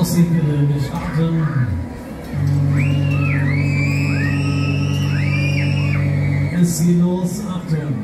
Aussehende Missachten. Es geht los, Achtung.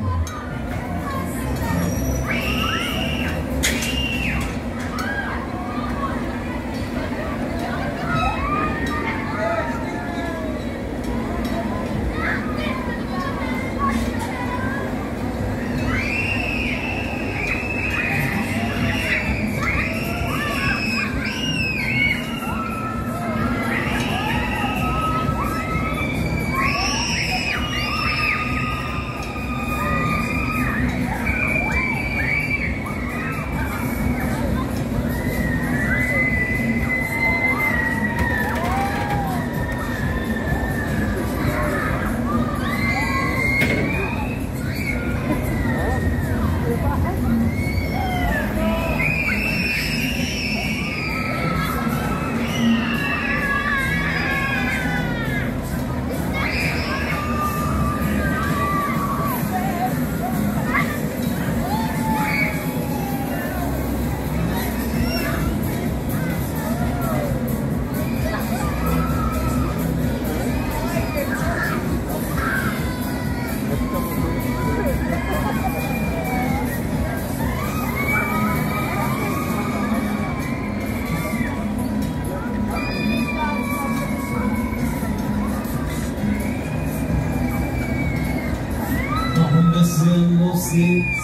Los geht's.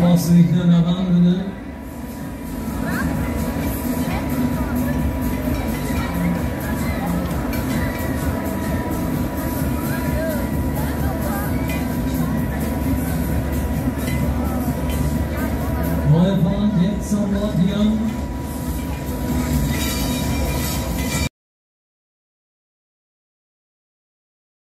Brauchst du nicht mehr nach Wand, ne? Neue Bahn jetzt am Ort hier.